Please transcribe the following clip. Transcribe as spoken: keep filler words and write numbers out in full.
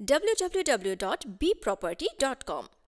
w w w dot b property dot com.